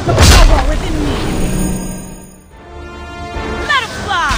feel the power within me! Metal fly!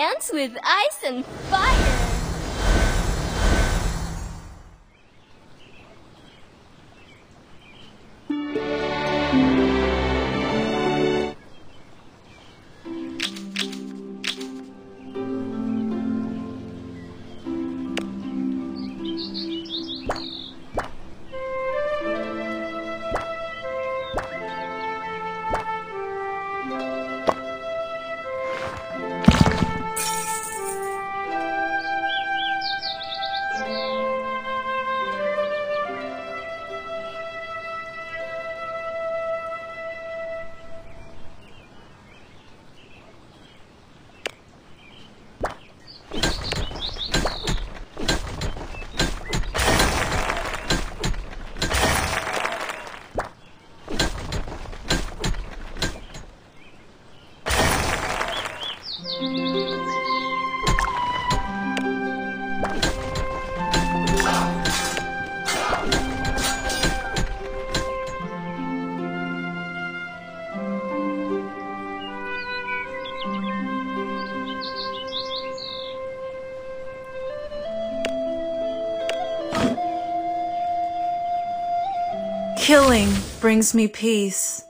dance with ice and fire. Killing brings me peace.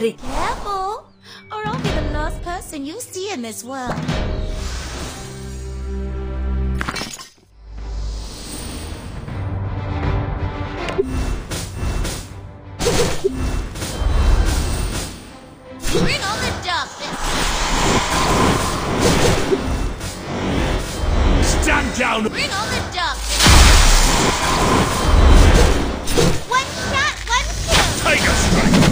Careful, or I'll be the last person you see in this world. Bring on the darkness! Stand down! Bring on the darkness! One shot, one kill! Take a strike!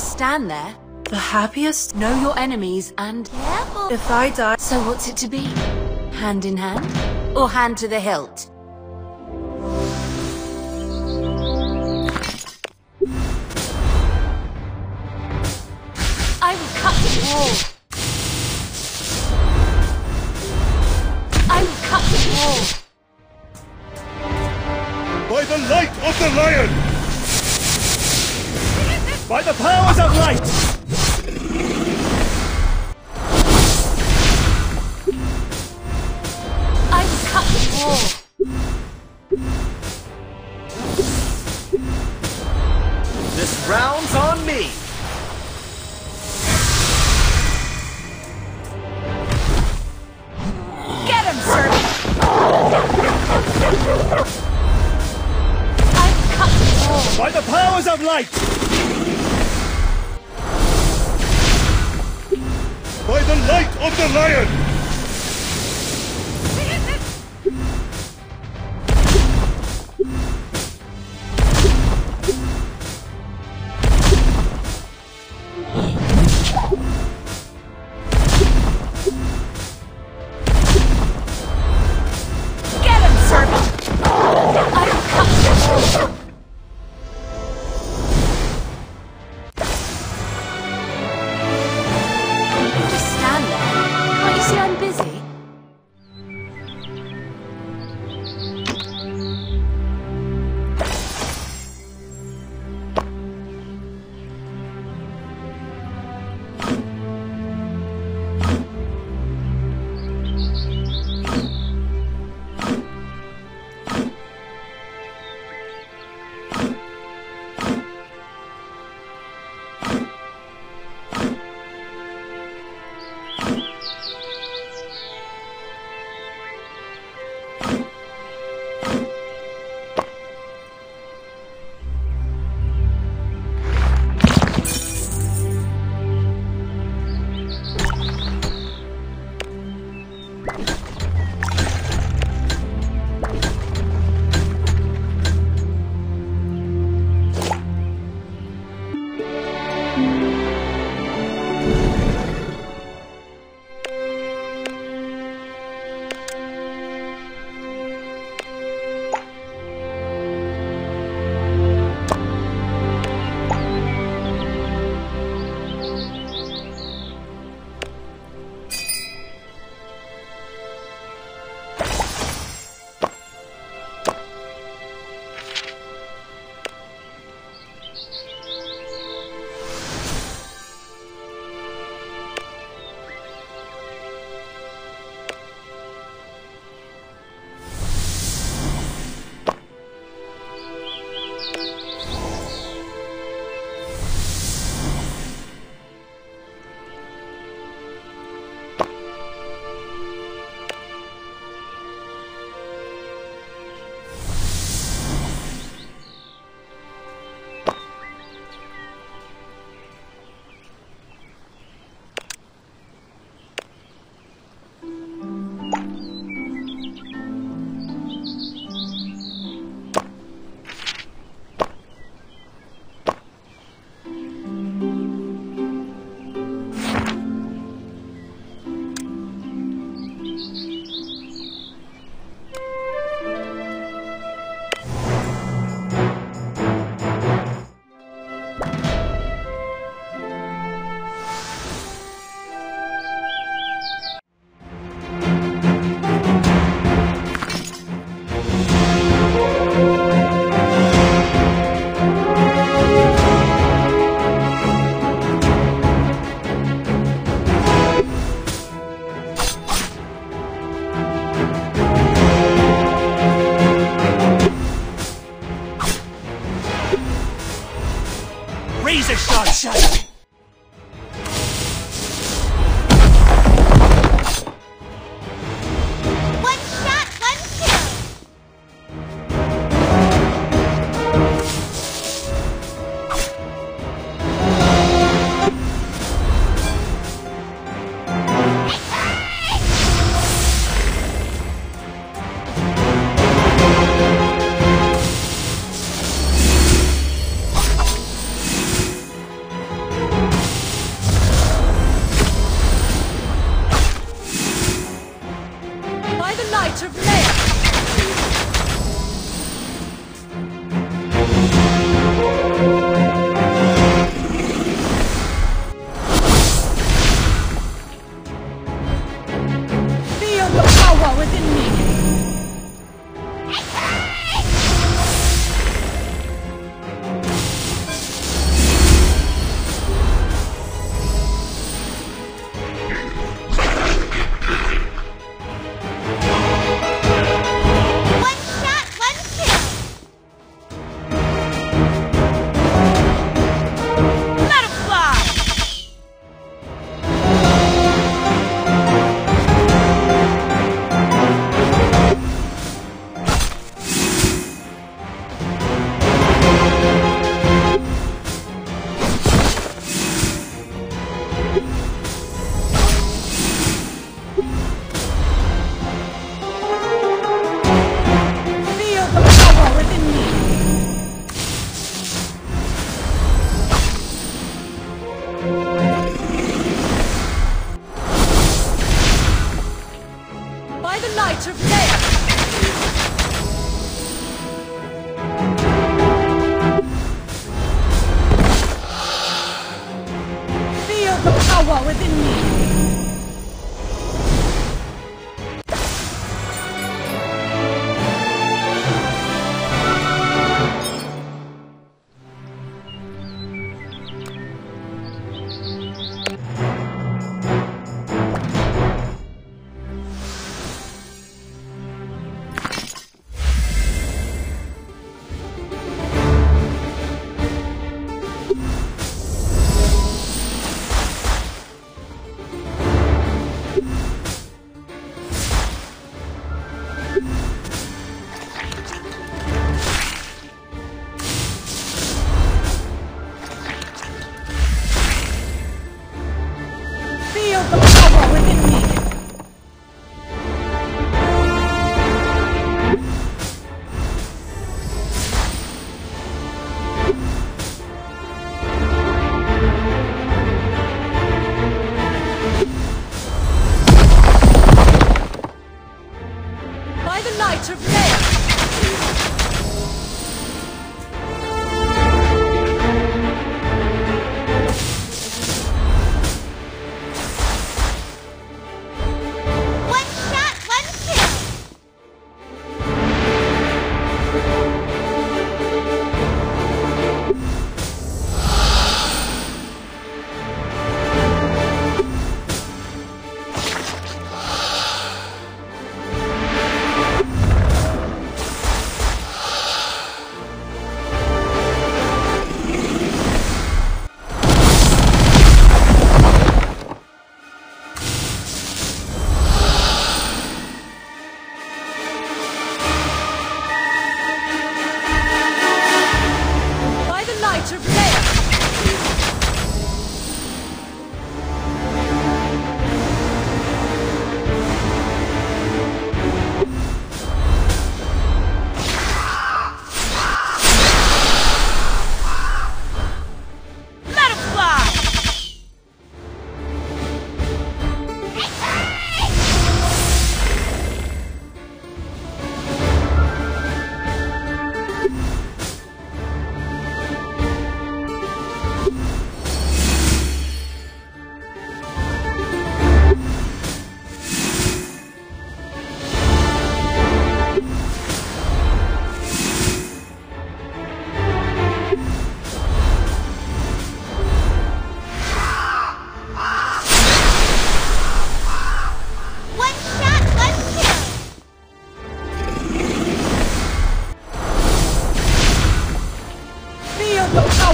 Stand there, the happiest. Know your enemies and careful. If I die, so what's it to be? Hand in hand, or hand to the hilt? I will cut the wall. I will cut the wall. By the light of the lion. By the powers of light! I will cut the wall! This round's on me! of light! By the light of the lion!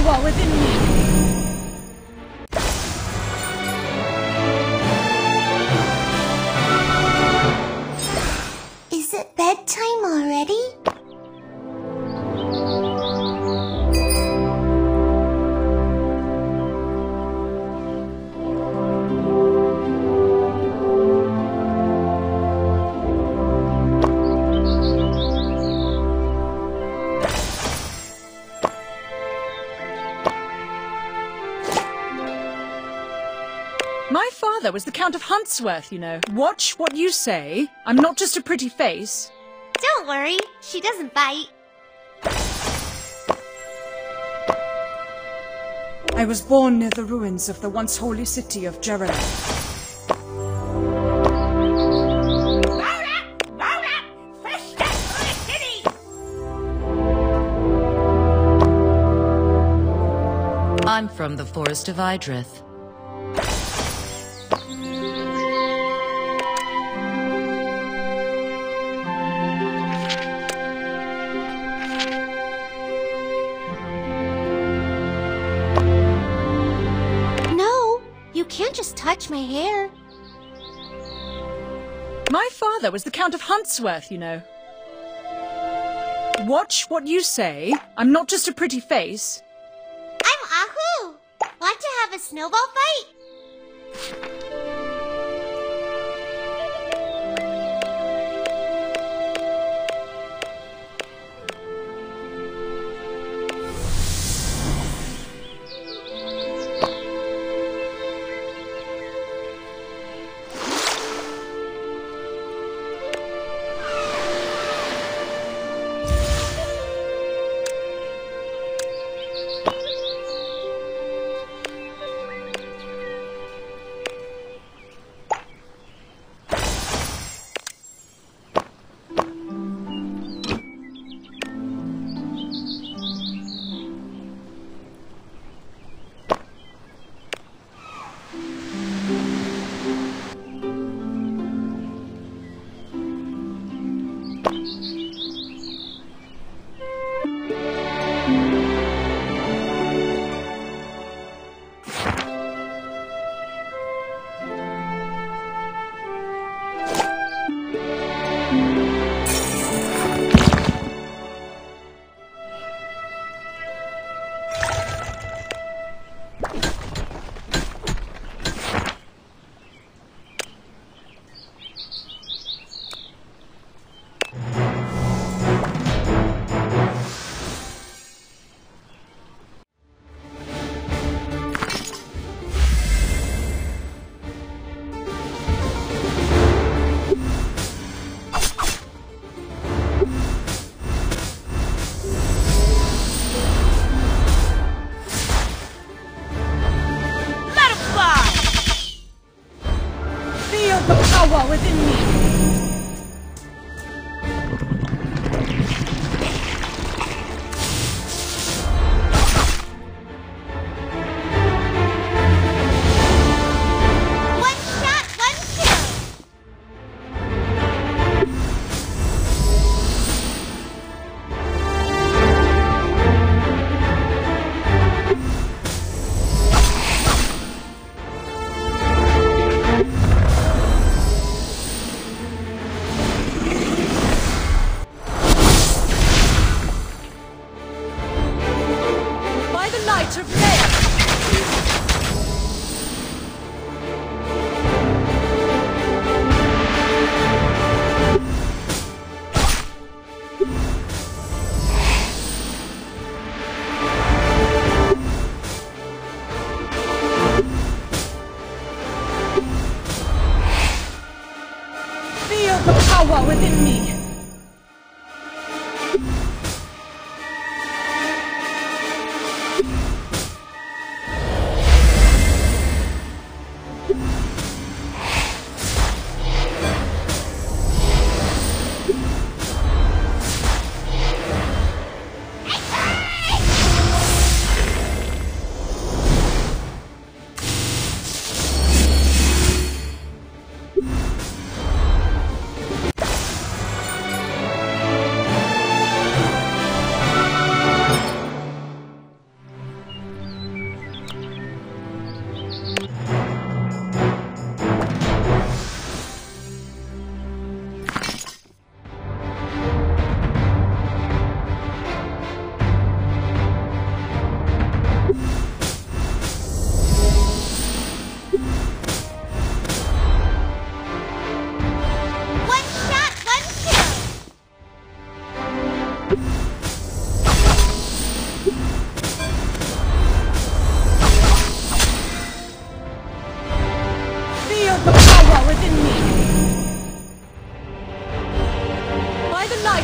power within me. Is it bedtime already? Was the Count of Huntsworth, you know. Watch what you say. I'm not just a pretty face. Don't worry, she doesn't bite. I was born near the ruins of the once holy city of Gerard. Load up, fresh death for the city! I'm from the forest of Idrith. Touch my hair. My father was the Count of Huntsworth, you know. Watch what you say. I'm not just a pretty face. I'm Ahu. Want to have a snowball fight?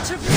light of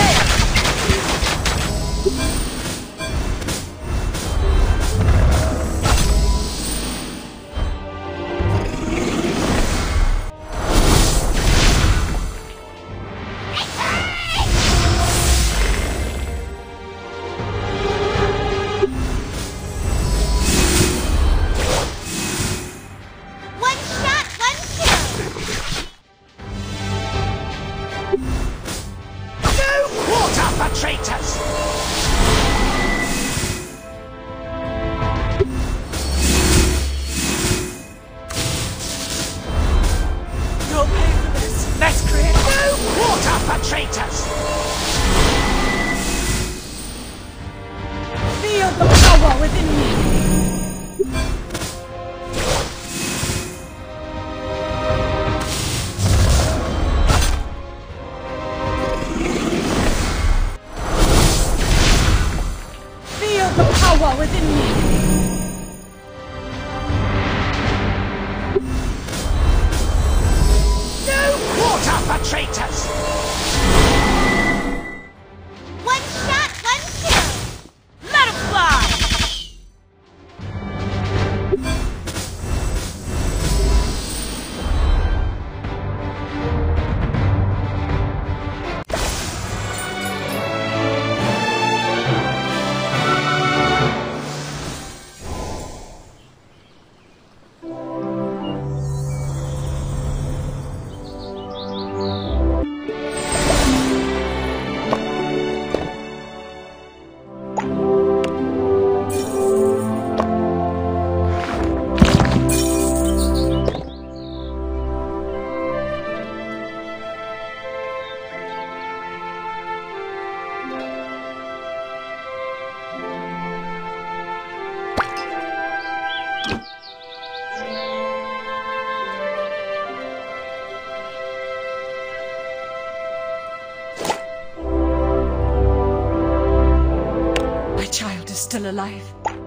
still alive.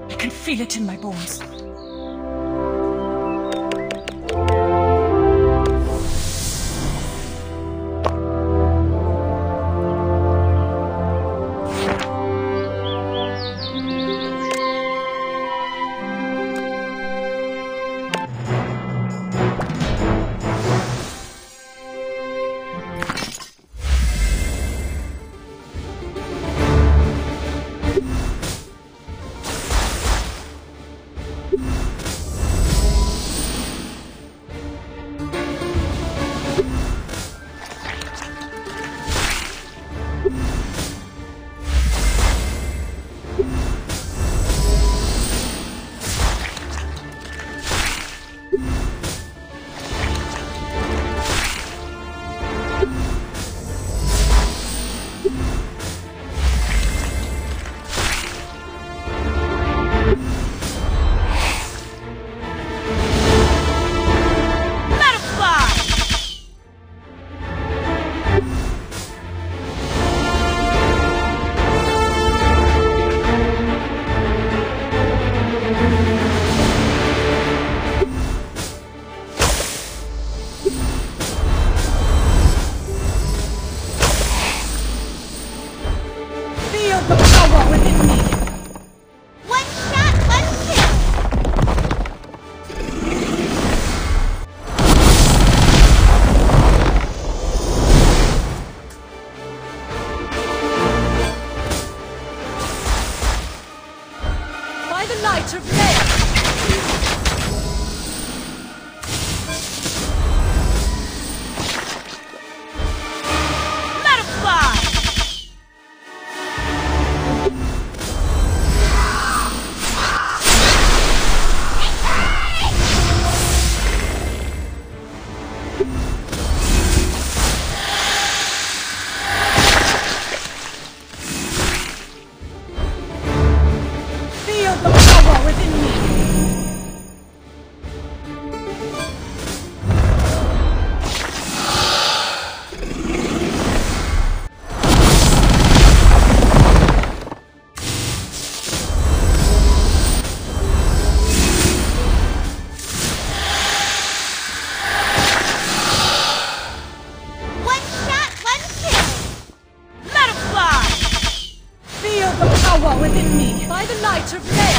I can feel it in my bones. power within me by the light of May.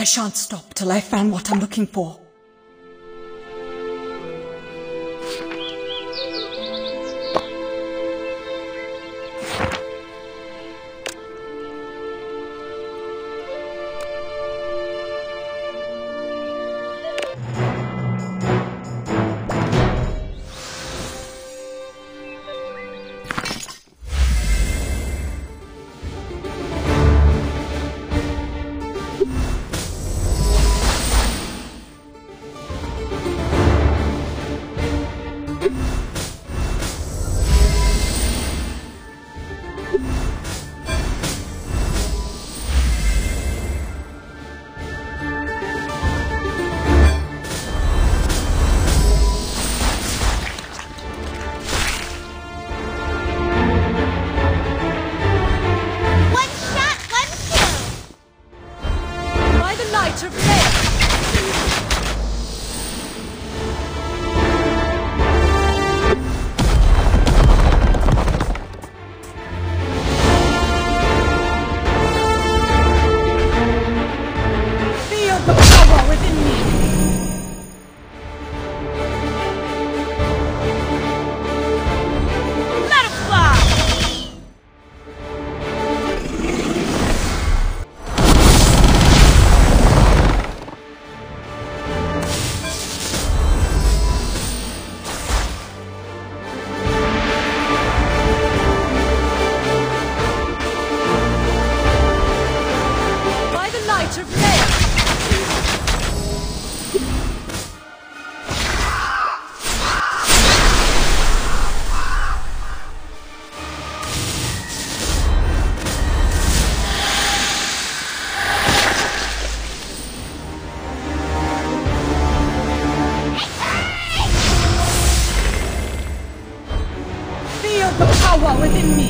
I shan't stop till I find what I'm looking for. power within me.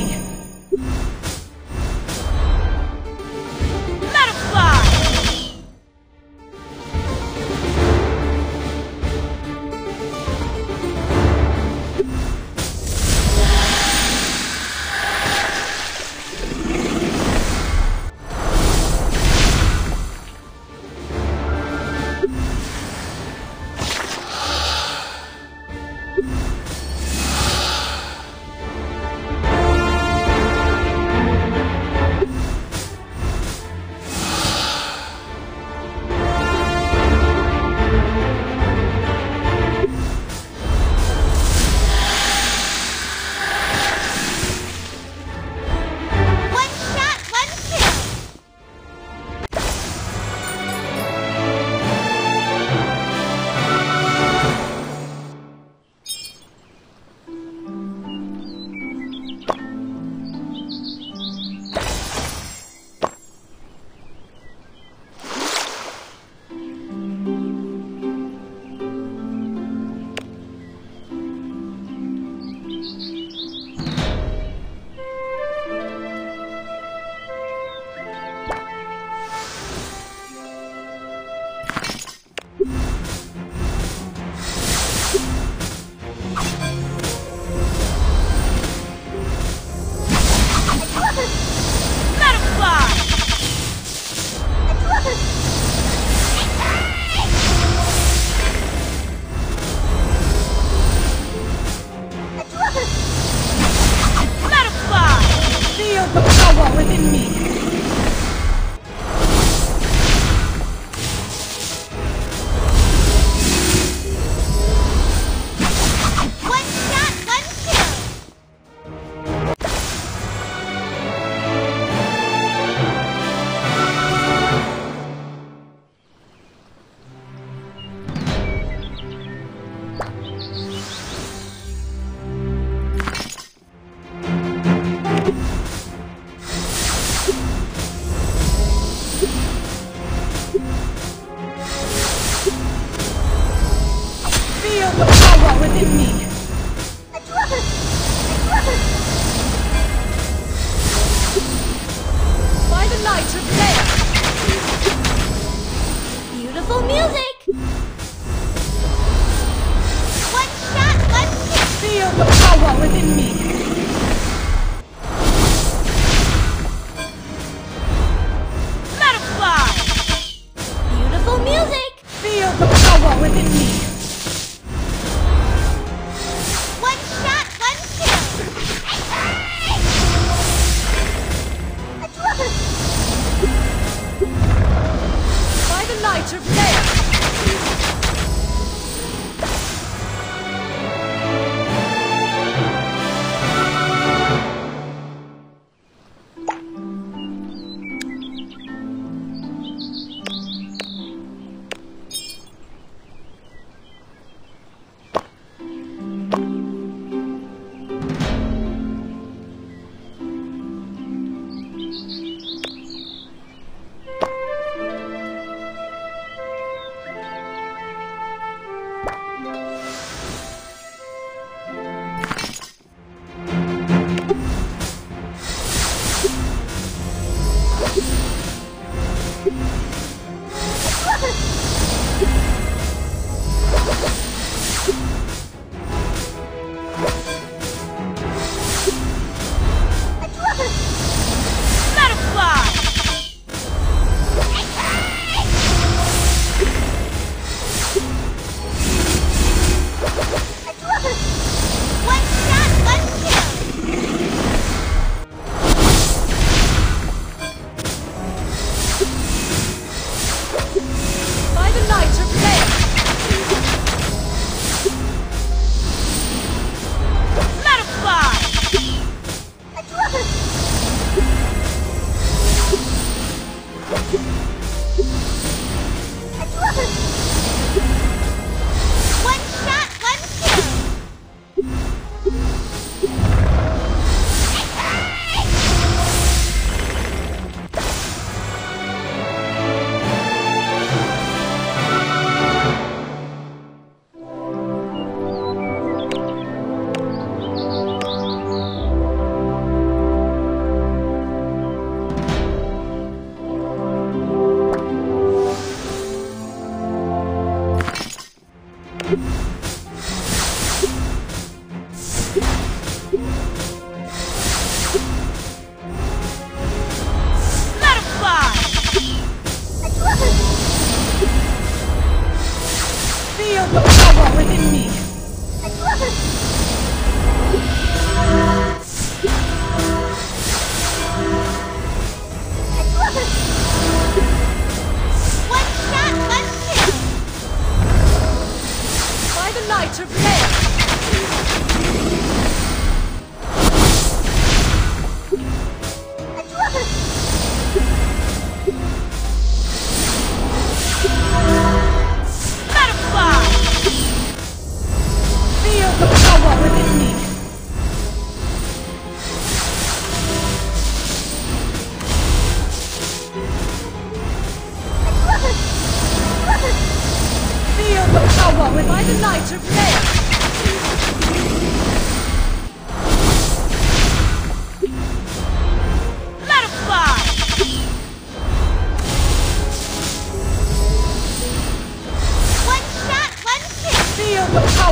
overrun by the Knight of May.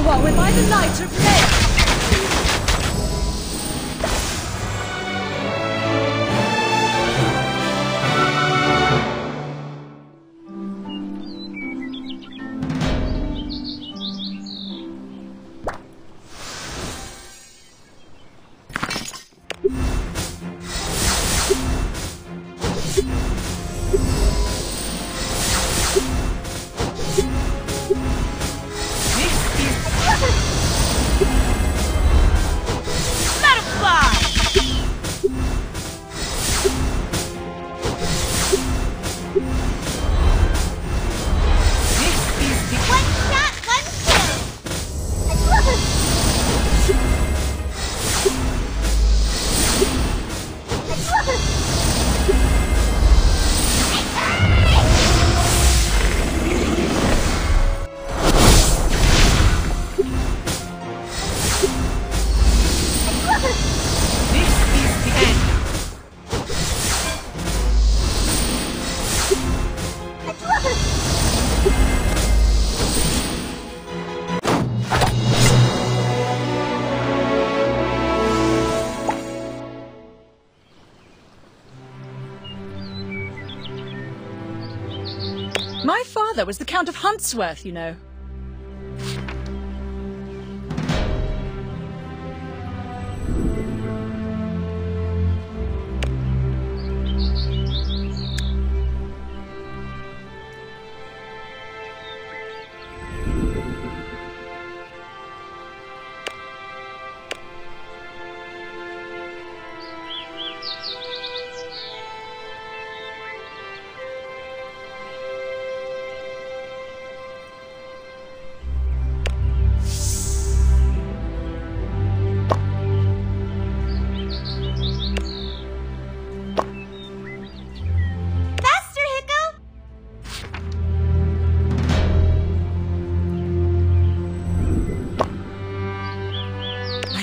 By the Knight of May. My father was the Count of Huntsworth, you know.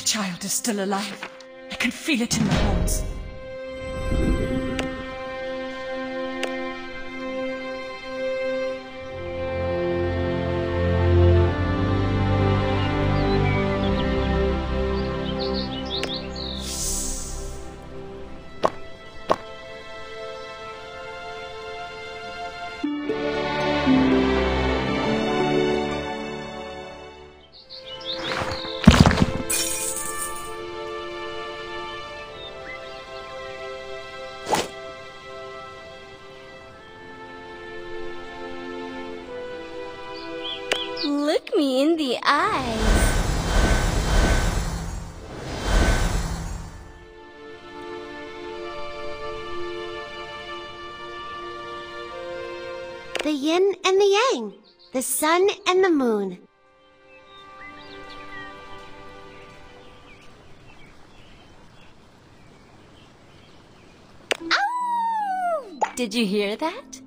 Child is still alive. I can feel it in my bones. Look me in the eyes. The yin and the yang, the sun and the moon. Oh! Did you hear that?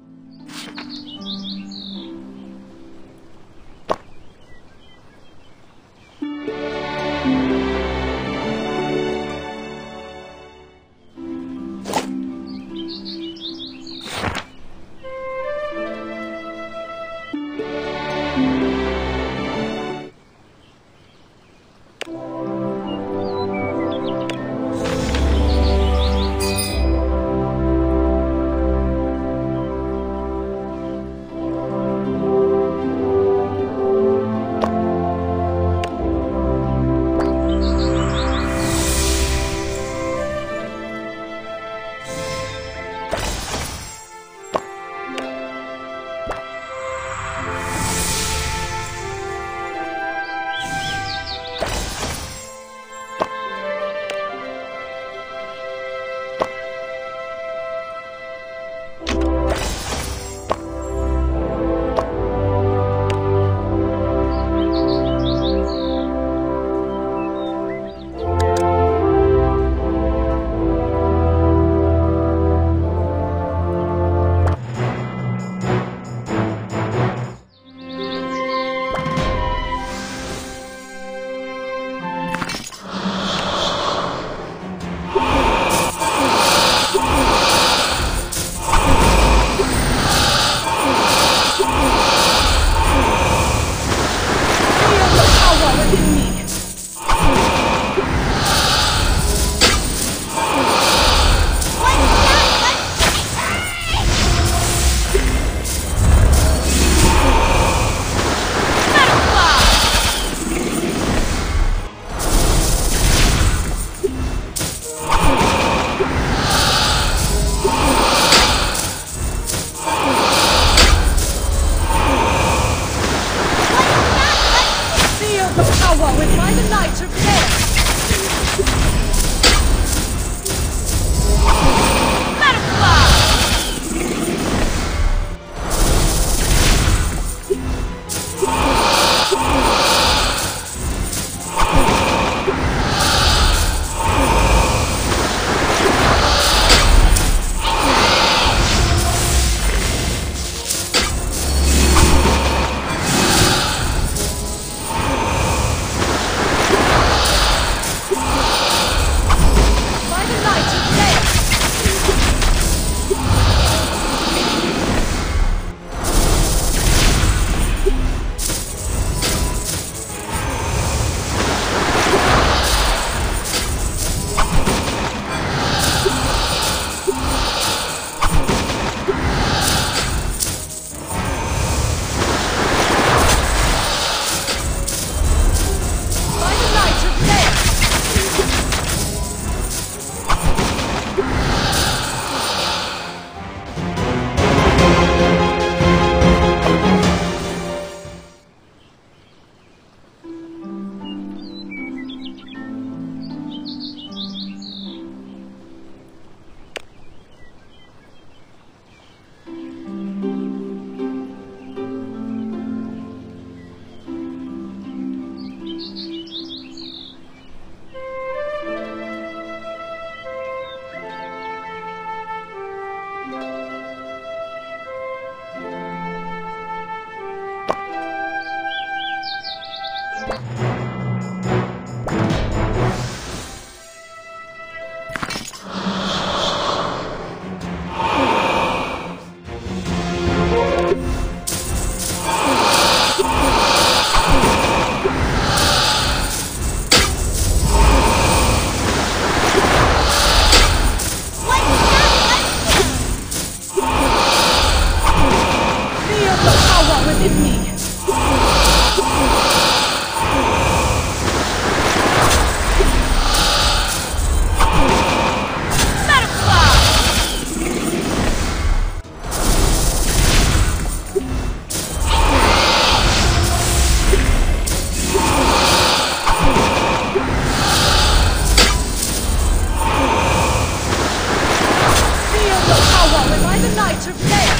How am I the knight of Lair?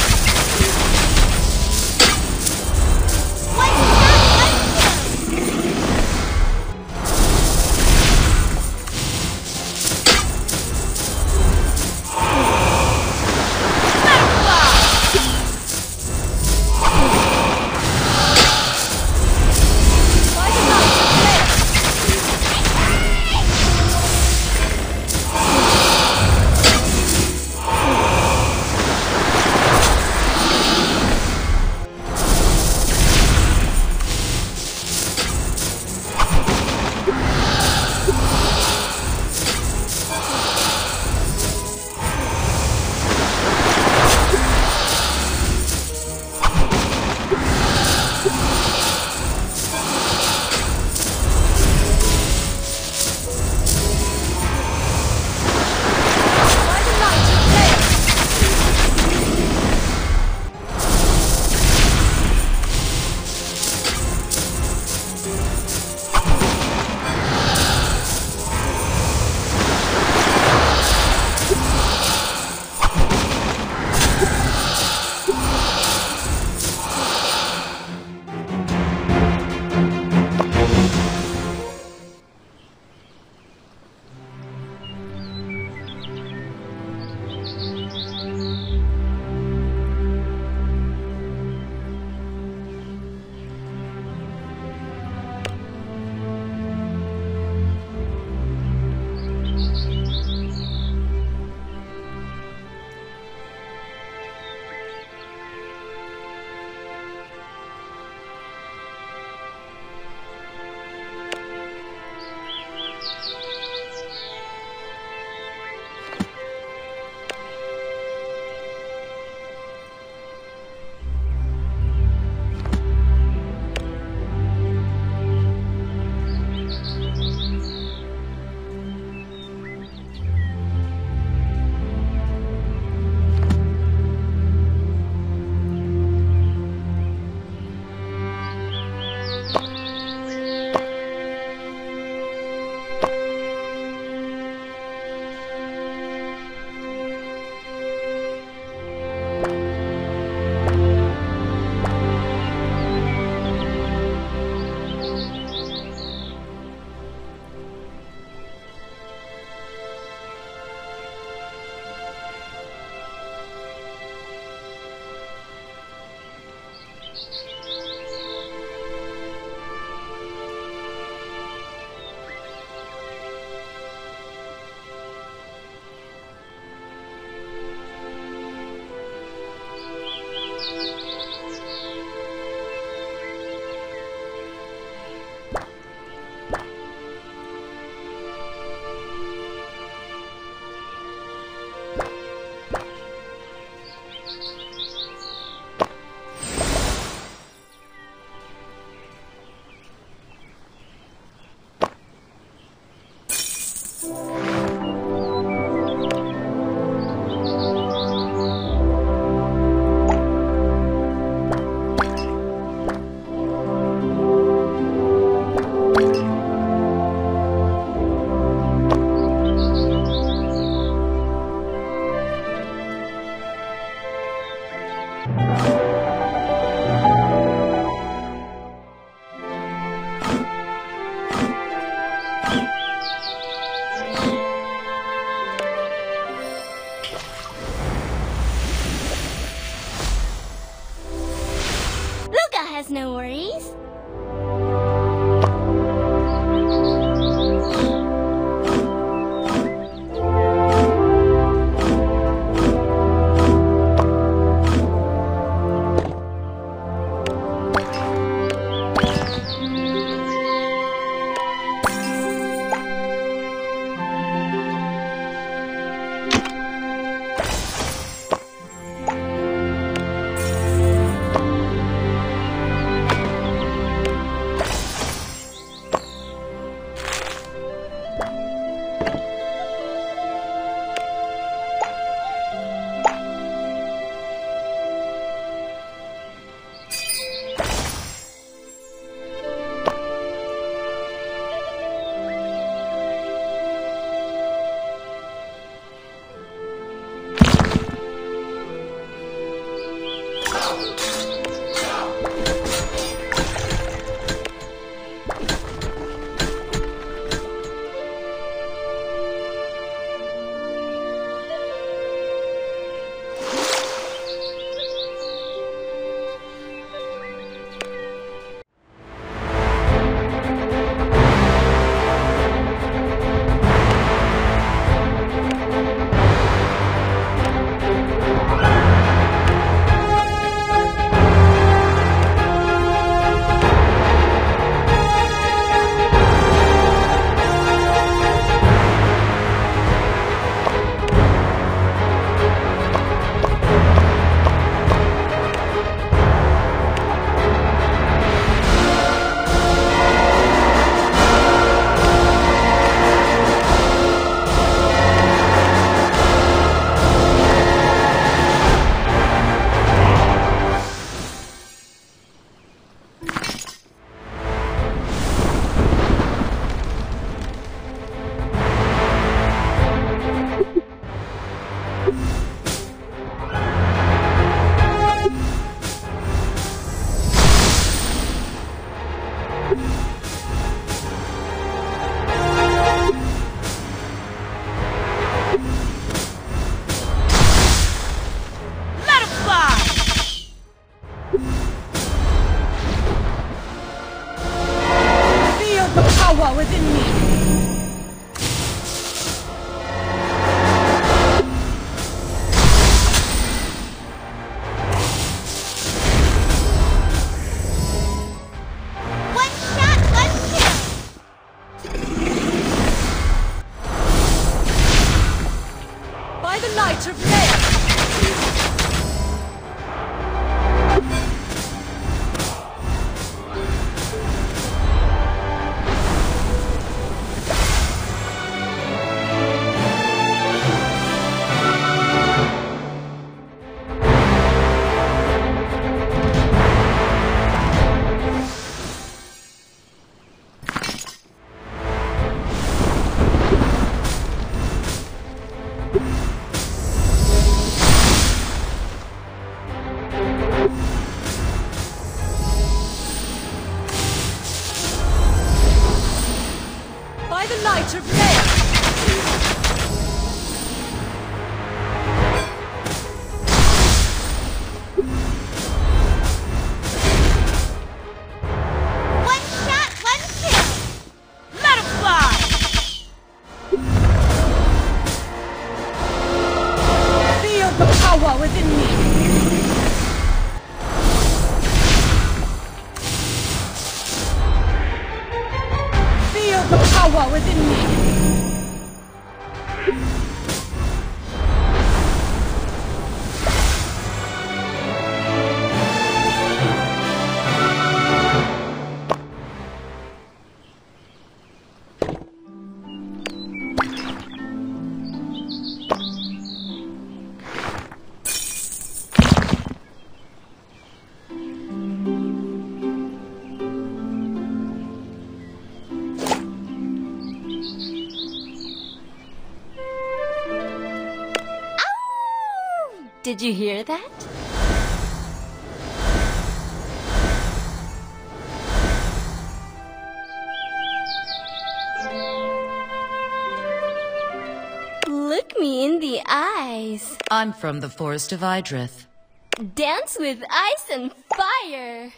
No worries. Did you hear that? Look me in the eyes. I'm from the forest of Idrith. Dance with ice and fire.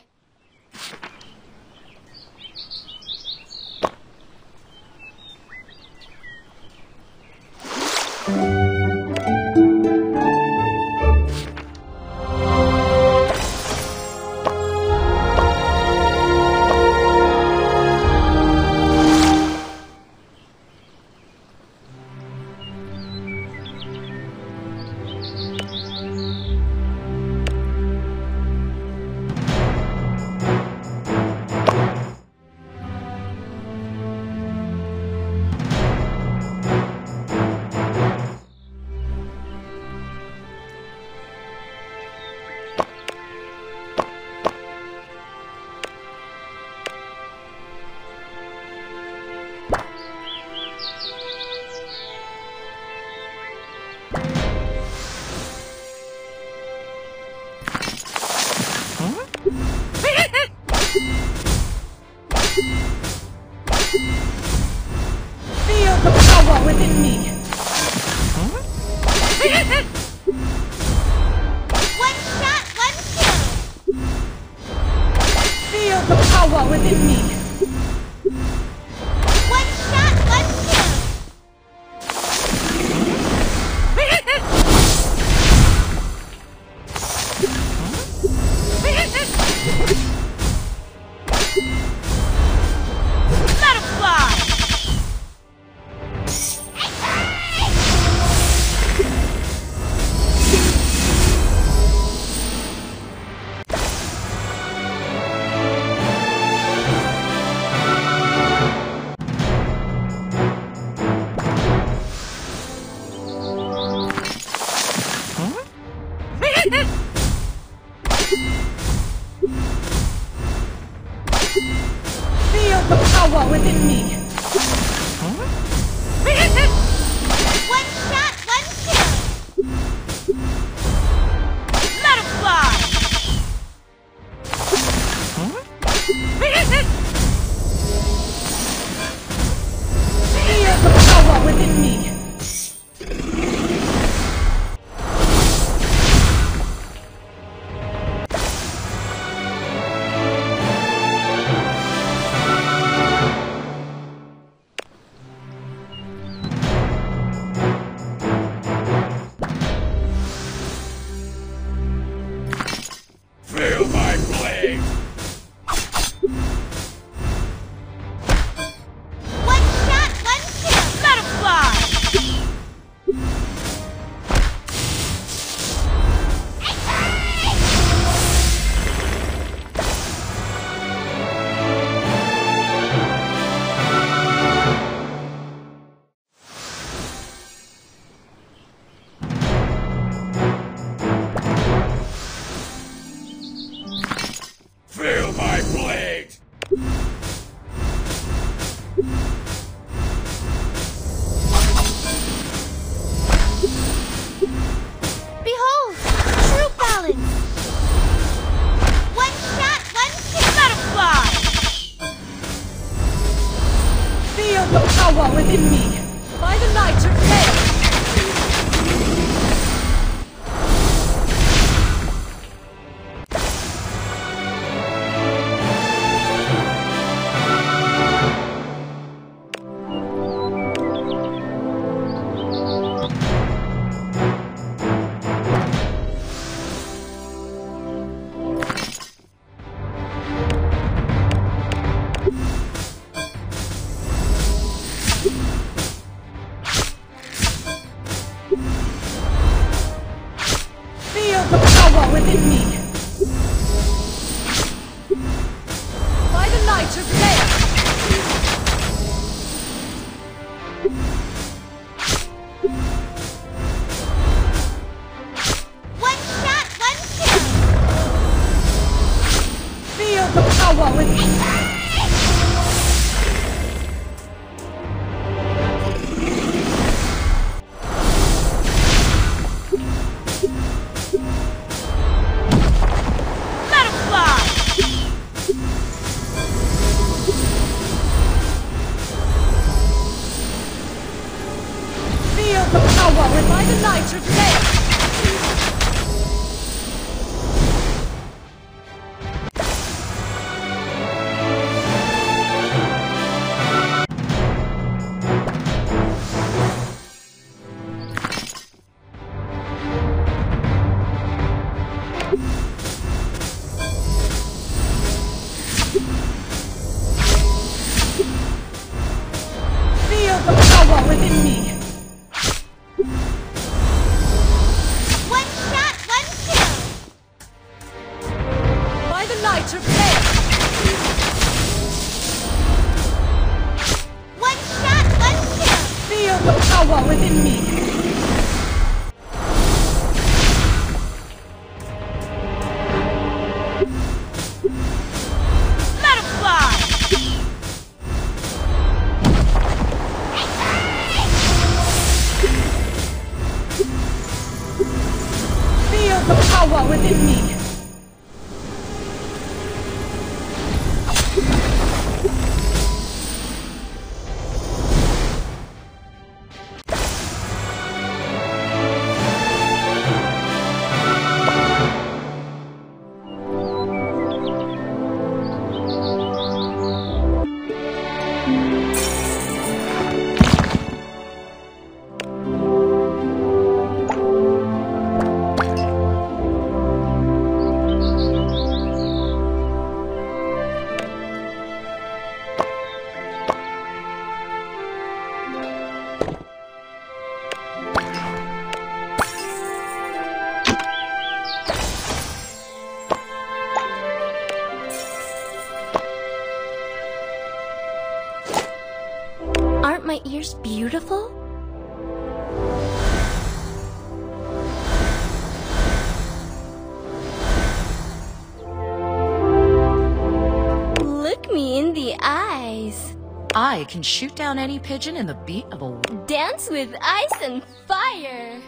within me, by the light of beautiful? Look me in the eyes. I can shoot down any pigeon in the beat of a... Dance with ice and fire!